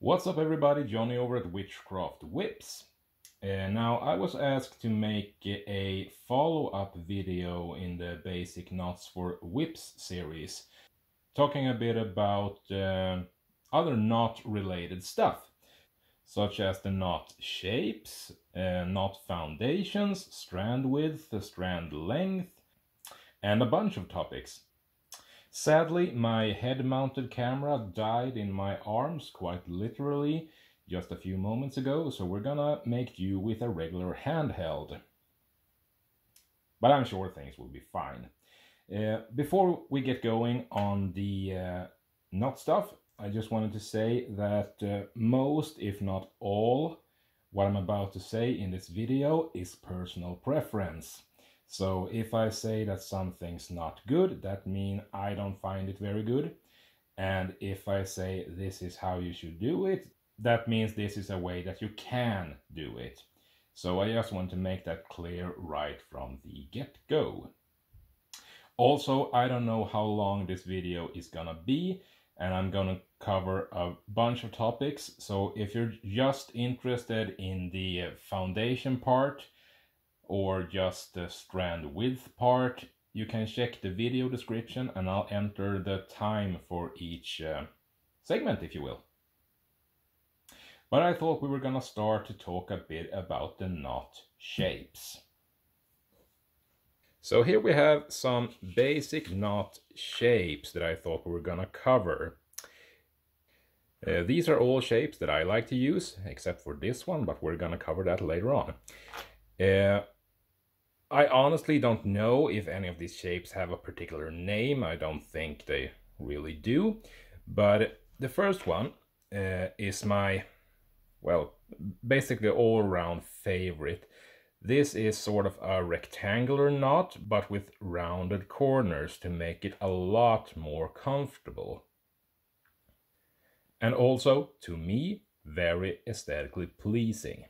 What's up everybody, Johnny over at Witchcraft Whips. Now I was asked to make a follow-up video in the Basic Knots for Whips series, talking a bit about other knot-related stuff, such as the knot shapes, knot foundations, strand width, strand length, and a bunch of topics. Sadly, my head-mounted camera died in my arms, quite literally, just a few moments ago, so we're gonna make do with a regular handheld. But I'm sure things will be fine. Before we get going on the knot stuff, I just wanted to say that most, if not all, what I'm about to say in this video is personal preference. So if I say that something's not good, that means I don't find it very good. And if I say this is how you should do it, that means this is a way that you can do it. So I just want to make that clear right from the get-go. Also, I don't know how long this video is gonna be, and I'm gonna cover a bunch of topics. So if you're just interested in the foundation part, or just the strand width part, you can check the video description and I'll enter the time for each segment, if you will. But I thought we were gonna start to talk a bit about the knot shapes. So here we have some basic knot shapes that I thought we were gonna cover. These are all shapes that I like to use, except for this one, but we're gonna cover that later on. I honestly don't know if any of these shapes have a particular name. I don't think they really do. But the first one is my, well, basically all-round favorite. This is sort of a rectangular knot, but with rounded corners to make it a lot more comfortable. And also, to me, very aesthetically pleasing.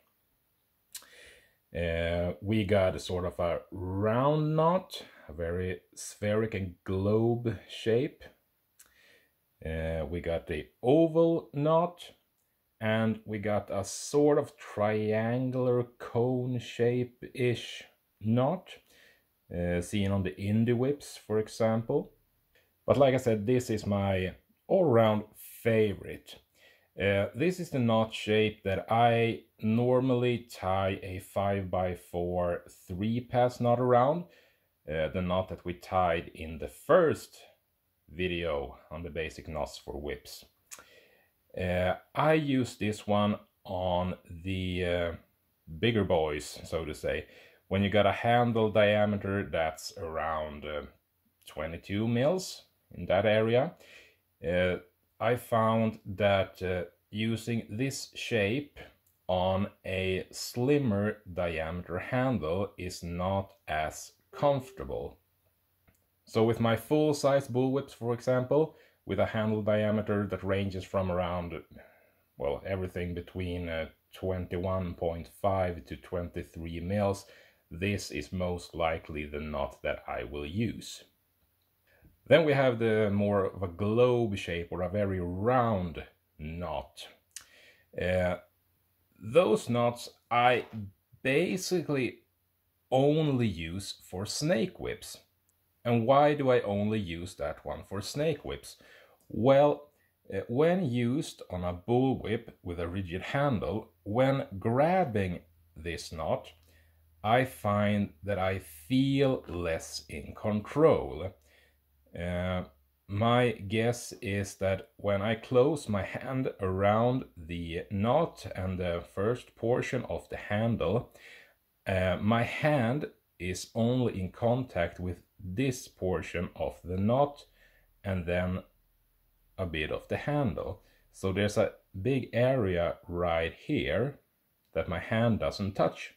We got a sort of a round knot, a very spheric and globe shape. We got the oval knot, and we got a sort of triangular cone shape-ish knot, seen on the indie whips, for example. But like I said, this is my all-round favorite. This is the knot shape that I normally tie a 5x4 3-pass knot around, the knot that we tied in the first video on the basic knots for whips. I use this one on the bigger boys, so to say, when you got a handle diameter that's around 22 mils, in that area. I found that using this shape on a slimmer diameter handle is not as comfortable. So with my full-size bullwhips, for example, with a handle diameter that ranges from around, well, everything between 21.5 to 23 mils, this is most likely the knot that I will use. Then we have the more of a globe shape or a very round knot. Those knots I basically only use for snake whips. And why do I only use that one for snake whips? Well, when used on a bullwhip with a rigid handle, when grabbing this knot, I find that I feel less in control. My guess is that when I close my hand around the knot and the first portion of the handle, my hand is only in contact with this portion of the knot and then a bit of the handle. So there's a big area right here that my hand doesn't touch.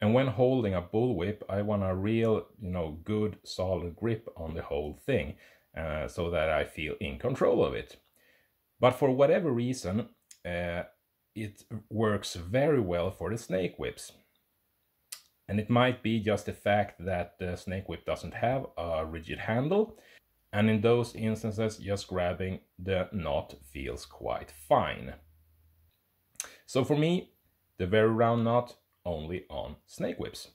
And when holding a bullwhip, I want a real, good, solid grip on the whole thing, so that I feel in control of it. But for whatever reason, it works very well for the snake whips. And it might be just the fact that the snake whip doesn't have a rigid handle, And in those instances, just grabbing the knot feels quite fine. So for me, the very round knot only on snake whips.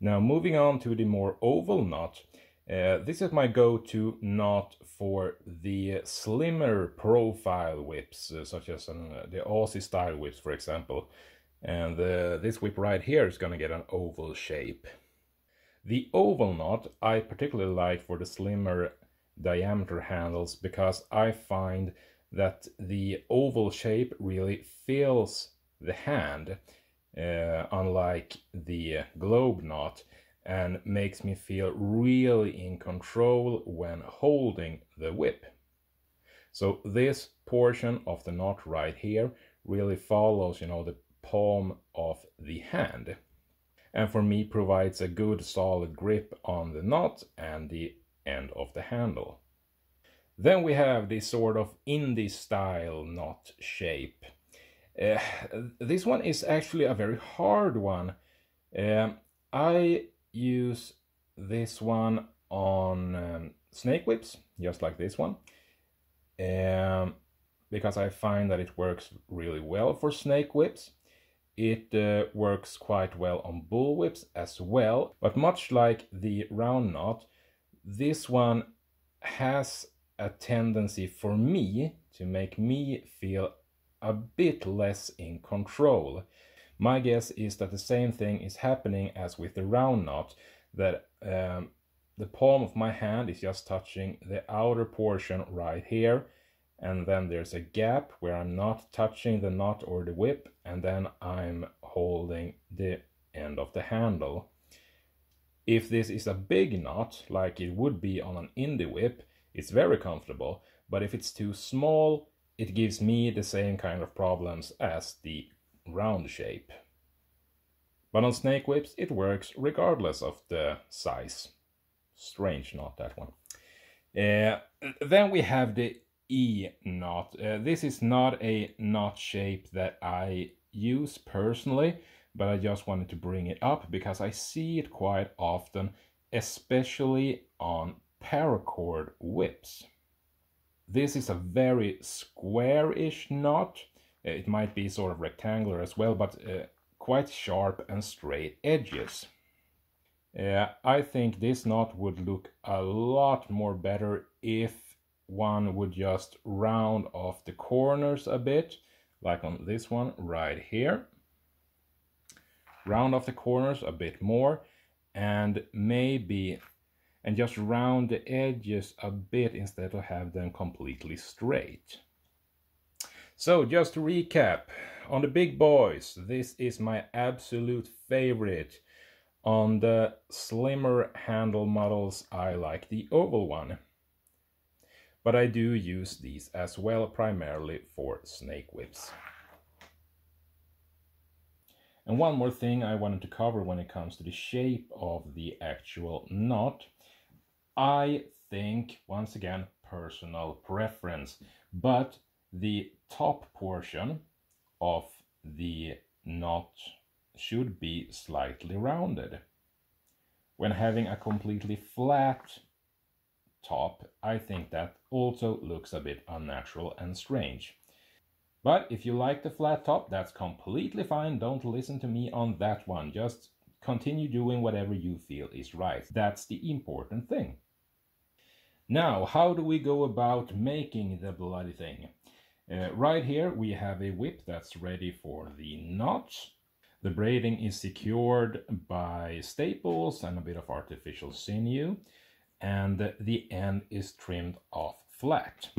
Now moving on to the more oval knot. This is my go-to knot for the slimmer profile whips, such as the Aussie style whips, for example. And this whip right here is going to get an oval shape. The oval knot I particularly like for the slimmer diameter handles, because I find that the oval shape really fills the hand, unlike the globe knot, and makes me feel really in control when holding the whip. So this portion of the knot right here really follows, you know, the palm of the hand, and for me provides a good solid grip on the knot and the end of the handle. Then we have this sort of indie style knot shape. This one is actually a very hard one. I use this one on snake whips, just like this one, because I find that it works really well for snake whips. It works quite well on bull whips as well, but much like the round knot, this one has a tendency for me to make me feel a bit less in control. My guess is that the same thing is happening as with the round knot, that the palm of my hand is just touching the outer portion right here, and then there's a gap where I'm not touching the knot or the whip, and then I'm holding the end of the handle. If this is a big knot, like it would be on an indie whip, it's very comfortable, but if it's too small, it gives me the same kind of problems as the round shape. But on snake whips it works regardless of the size. Strange knot, that one. Then we have the E knot. This is not a knot shape that I use personally, but I just wanted to bring it up because I see it quite often, especially on paracord whips. This is a very square-ish knot. It might be sort of rectangular as well, but quite sharp and straight edges. I think this knot would look a lot more better if one would just round off the corners a bit, like on this one right here. Round off the corners a bit more, and maybe, and just round the edges a bit instead of have them completely straight. So just to recap, on the big boys, this is my absolute favorite. On the slimmer handle models, I like the oval one. But I do use these as well, primarily for snake whips. And one more thing I wanted to cover when it comes to the shape of the actual knot. I think, once again, personal preference, but the top portion of the knot should be slightly rounded. When having a completely flat top, I think that also looks a bit unnatural and strange. But if you like the flat top, that's completely fine. Don't listen to me on that one. Just continue doing whatever you feel is right. That's the important thing. Now, how do we go about making the bloody thing? Right here we have a whip that's ready for the knot. The braiding is secured by staples and a bit of artificial sinew, and the end is trimmed off flat.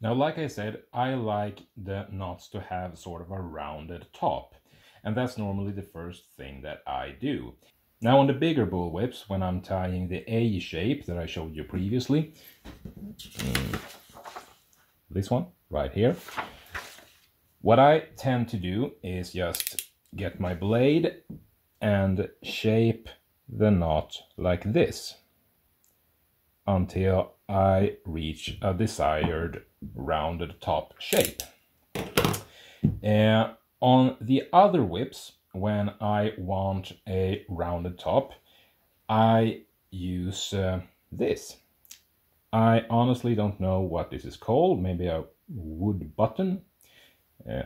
Now, like I said, I like the knots to have sort of a rounded top, and that's normally the first thing that I do. Now, on the bigger bull whips, when I'm tying the A shape that I showed you previously, this one right here, what I tend to do is just get my blade and shape the knot like this until I reach a desired rounded top shape. On the other whips, when I want a rounded top, I use this I honestly don't know what this is called. Maybe a wood button.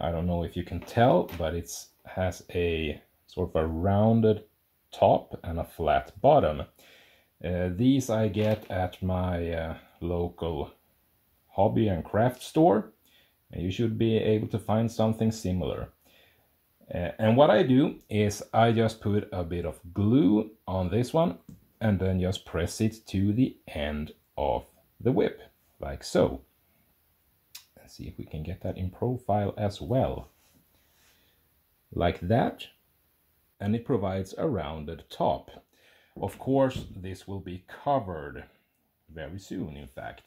I don't know if you can tell, but it has a sort of a rounded top and a flat bottom. These I get at my local hobby and craft store. You should be able to find something similar. And what I do is I just put a bit of glue on this one and then just press it to the end of the whip, like so. Let's see if we can get that in profile as well. Like that. And it provides a rounded top. Of course, this will be covered very soon, in fact.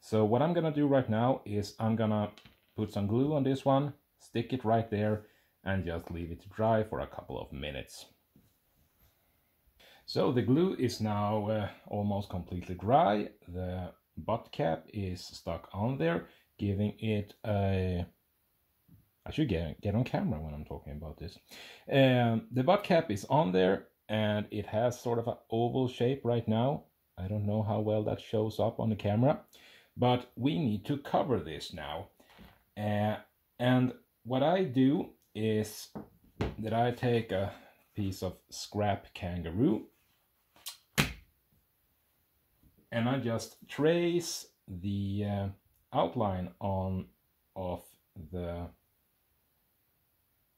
So what I'm gonna do right now is I'm gonna put some glue on this one, stick it right there, and just leave it dry for a couple of minutes. So the glue is now almost completely dry. The butt cap is stuck on there, giving it a... I should get on camera when I'm talking about this. The butt cap is on there, and it has sort of an oval shape right now. I don't know how well that shows up on the camera, but we need to cover this now. And what I do is that I take a piece of scrap kangaroo and I just trace the outline on of the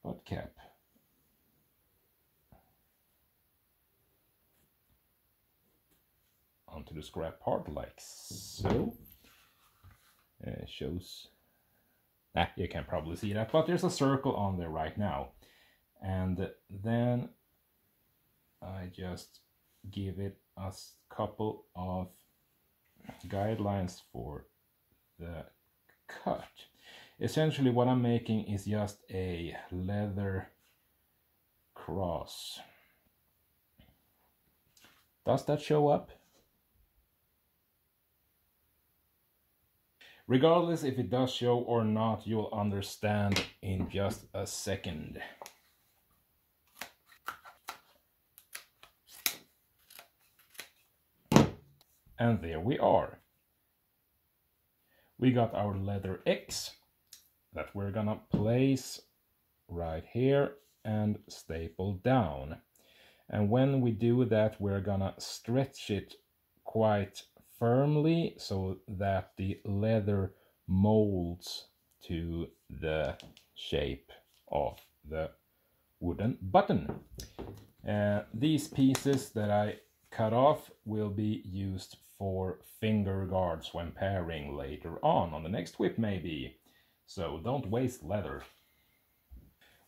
butt cap. Onto the scrap part like so. It shows. You can probably see that, but there's a circle on there right now. And then I just give it a couple of guidelines for the cut. Essentially what I'm making is just a leather cross. Does that show up? Regardless if it does show or not, you'll understand in just a second. And there we are. We got our leather X that we're gonna place right here and staple down. And when we do that, we're gonna stretch it quite firmly so that the leather molds to the shape of the wooden button. These pieces that I cut off will be used for finger guards when pairing later on the next whip maybe. So don't waste leather.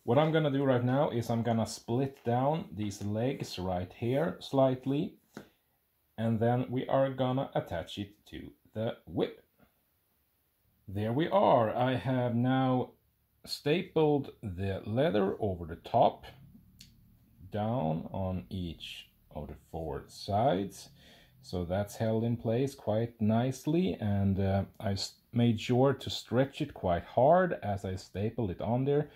What I'm gonna do right now is I'm gonna split down these legs right here slightly. And then we are gonna attach it to the whip. There we are. I have now stapled the leather over the top, down on each of the four sides. So that's held in place quite nicely. And I made sure to stretch it quite hard as I stapled it on there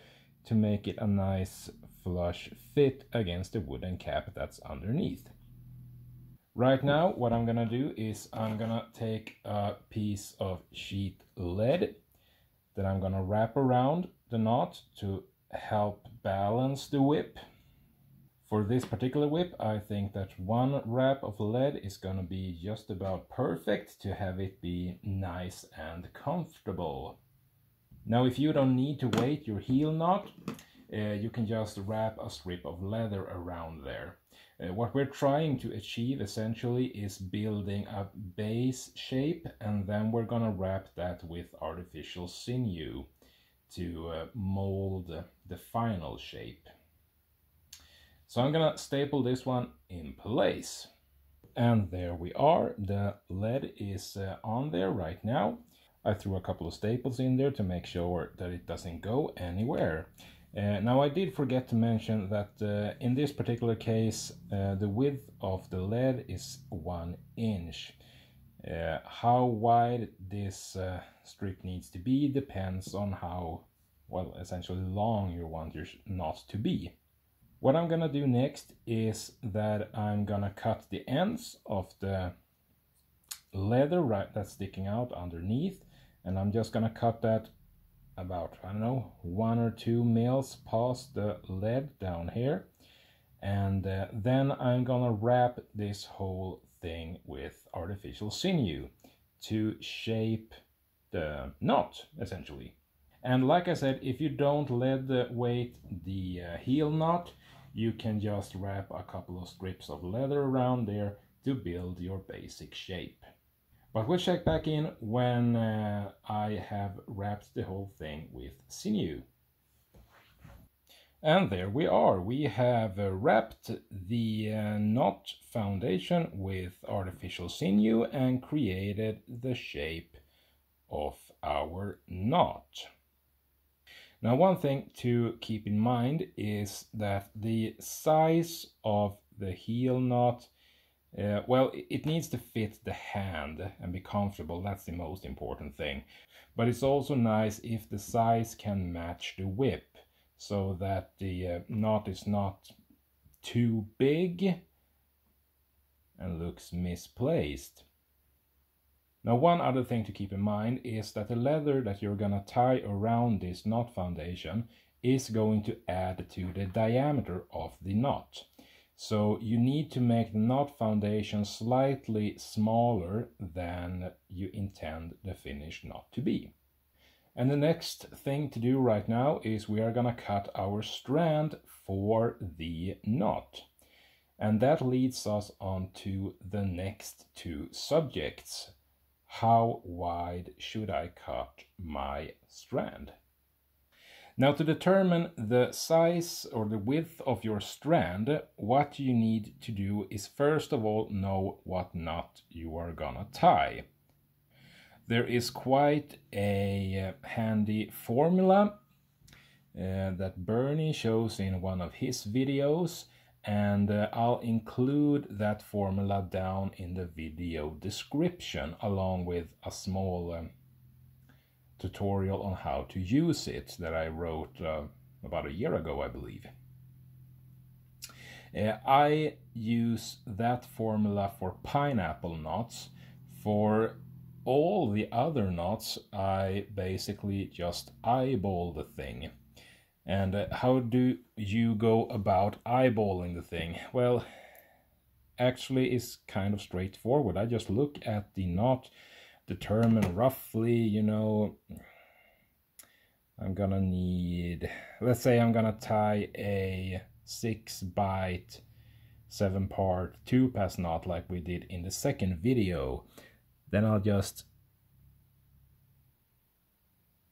to make it a nice flush fit against the wooden cap that's underneath. Right now, what I'm gonna do is I'm gonna take a piece of sheet lead that I'm gonna wrap around the knot to help balance the whip. For this particular whip, I think that one wrap of lead is gonna be just about perfect to have it be nice and comfortable. Now, if you don't need to weight your heel knot, you can just wrap a strip of leather around there. What we're trying to achieve essentially is building a base shape, and then we're gonna wrap that with artificial sinew to mold the final shape. So I'm gonna staple this one in place. And there we are. The lead is on there right now. I threw a couple of staples in there to make sure that it doesn't go anywhere. Now I did forget to mention that in this particular case the width of the lead is 1 inch. How wide this strip needs to be depends on how, well, essentially long you want your knot to be. What I'm gonna do next is that I'm gonna cut the ends of the leather right that's sticking out underneath, and I'm just gonna cut that about, I don't know, 1 or 2 mils past the lead down here, and then I'm gonna wrap this whole thing with artificial sinew to shape the knot essentially. And like I said, if you don't lead weight the heel knot, you can just wrap a couple of strips of leather around there to build your basic shape. But we'll check back in when I have wrapped the whole thing with sinew. And there we are. We have wrapped the knot foundation with artificial sinew and created the shape of our knot. Now, one thing to keep in mind is that the size of the heel knot, well, it needs to fit the hand and be comfortable. That's the most important thing. But it's also nice if the size can match the whip, so that the knot is not too big and looks misplaced. Now, one other thing to keep in mind is that the leather that you're gonna tie around this knot foundation is going to add to the diameter of the knot. So you need to make the knot foundation slightly smaller than you intend the finished knot to be. And the next thing to do right now is we are gonna cut our strand for the knot. And that leads us on to the next two subjects. How wide should I cut my strand? Now, to determine the size or the width of your strand, what you need to do is first of all know what knot you are gonna tie. There is quite a handy formula that Bernie shows in one of his videos, and I'll include that formula down in the video description, along with a small tutorial on how to use it that I wrote about a year ago, I believe. I use that formula for pineapple knots. For all the other knots, I basically just eyeball the thing. And how do you go about eyeballing the thing? Well, actually it's kind of straightforward. I just look at the knot, determine roughly, you know, I'm gonna need, let's say I'm gonna tie a 6-byte 7-part 2-pass knot like we did in the second video. Then I'll just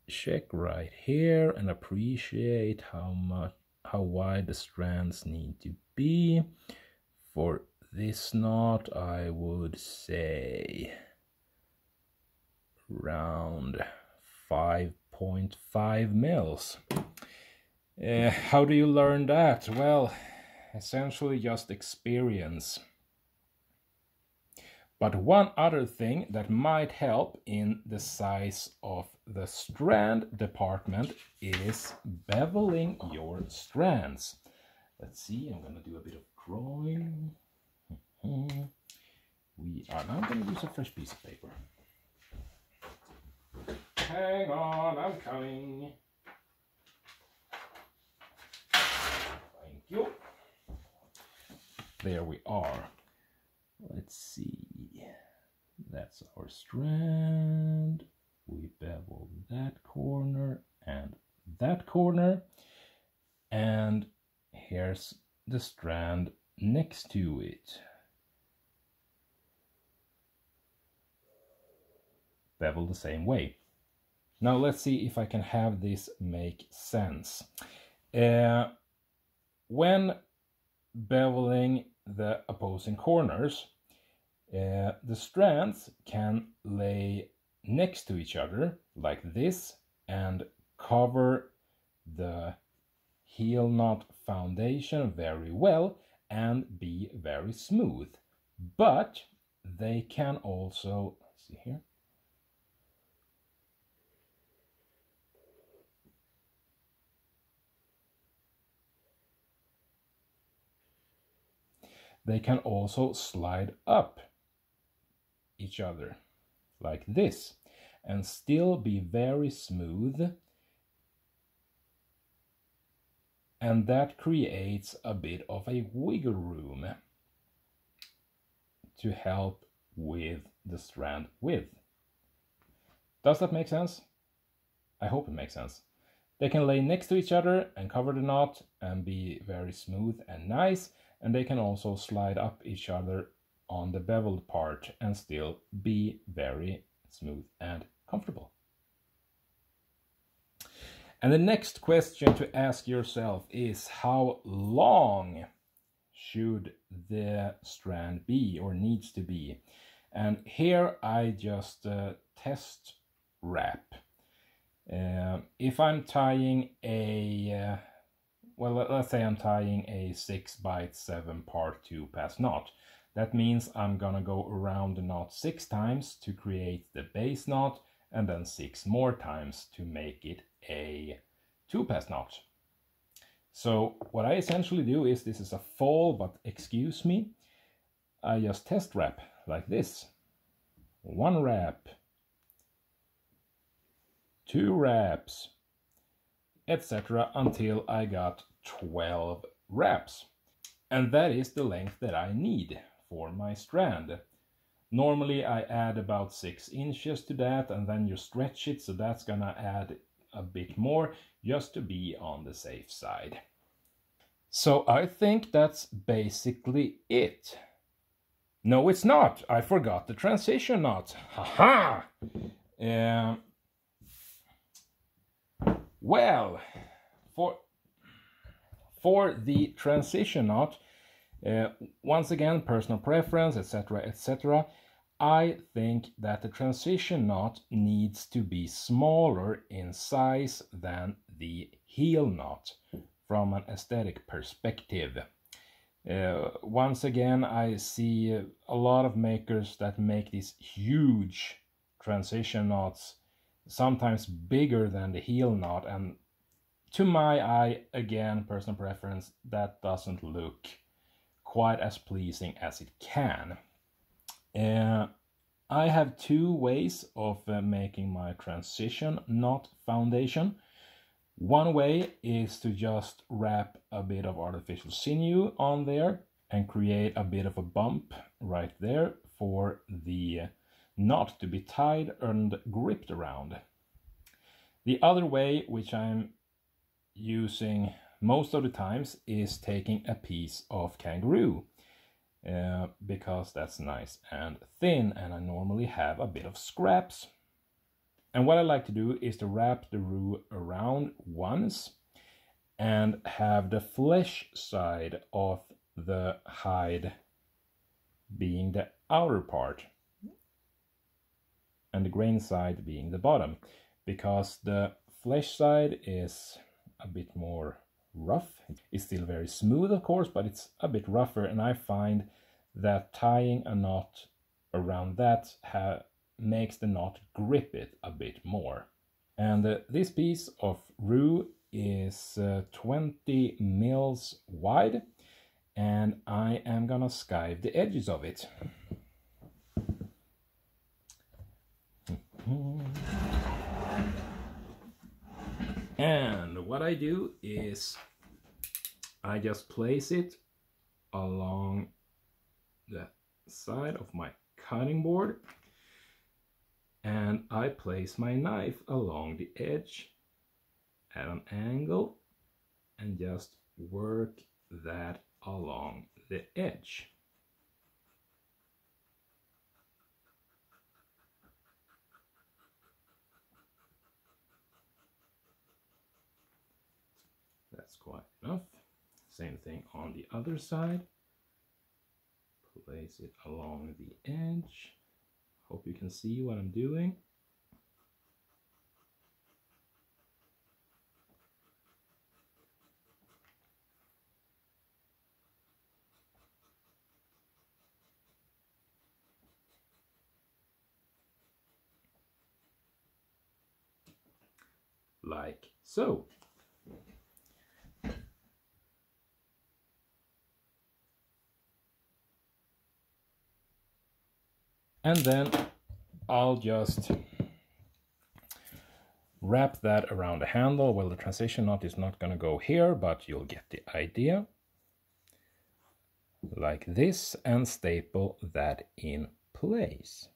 check right here and appreciate how wide the strands need to be. For this knot, I would say around 5.5 mils. How do you learn that? Well, essentially just experience. But one other thing that might help in the size of the strand department is beveling your strands. Let's see, I'm gonna do a bit of drawing. We are now gonna use a fresh piece of paper. Hang on, I'm coming. Thank you. There we are. Let's see. That's our strand. We bevel that corner and that corner. And here's the strand next to it. Bevel the same way. Now let's see if I can have this make sense. When beveling the opposing corners, the strands can lay next to each other like this and cover the heel knot foundation very well and be very smooth. But they can also, let's see here, they can also slide up each other like this and still be very smooth, and that creates a bit of a wiggle room to help with the strand width. Does that make sense? I hope it makes sense. They can lay next to each other and cover the knot and be very smooth and nice, and they can also slide up each other on the beveled part and still be very smooth and comfortable. And the next question to ask yourself is, how long should the strand be or needs to be? And here I just test wrap. If I'm tying a, well, let's say I'm tying a 6x7 part 2 pass knot. That means I'm gonna go around the knot 6 times to create the base knot, and then 6 more times to make it a 2 pass knot. So what I essentially do is, this is a fall, but excuse me, I just test wrap like this. 1 wrap, 2 wraps, etc., until I got 12 wraps. And that is the length that I need for my strand. Normally I add about 6 inches to that, and then you stretch it, so that's gonna add a bit more just to be on the safe side. So I think that's basically it. No, it's not. I forgot the transition knot. Haha! Well, for the transition knot, once again, personal preference, etc., etc., I think that the transition knot needs to be smaller in size than the heel knot from an aesthetic perspective. Once again, I see a lot of makers that make these huge transition knots, sometimes bigger than the heel knot, and to my eye, again, personal preference, that doesn't look quite as pleasing as it can. I have 2 ways of making my transition knot foundation. One way is to just wrap a bit of artificial sinew on there and create a bit of a bump right there for the knot to be tied and gripped around. The other way, which I'm using most of the times, is taking a piece of kangaroo, because that's nice and thin, and I normally have a bit of scraps. And what I like to do is to wrap the roo around once and have the flesh side of the hide being the outer part and the grain side being the bottom, because the flesh side is a bit more rough. It's still very smooth, of course, but it's a bit rougher, and I find that tying a knot around that makes the knot grip it a bit more. And this piece of roo is 20 mils wide, and I am gonna skive the edges of it. And what I do is I just place it along the side of my cutting board, and I place my knife along the edge at an angle and just work that along the edge. That's quite enough. Same thing on the other side. Place it along the edge. Hope you can see what I'm doing. Like so. And then I'll just wrap that around the handle. Well, the transition knot is not going to go here, but you'll get the idea. Like this, and staple that in place.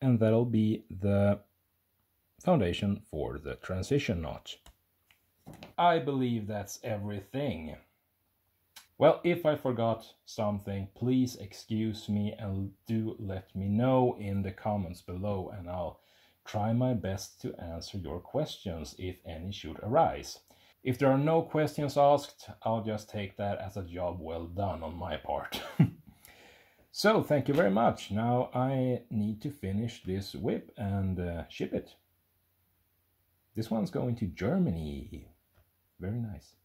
And that'll be the foundation for the transition knot. I believe that's everything. Well, if I forgot something, please excuse me and do let me know in the comments below, and I'll try my best to answer your questions if any should arise. If there are no questions asked, I'll just take that as a job well done on my part. So, thank you very much. Now I need to finish this whip and ship it. This one's going to Germany. Very nice.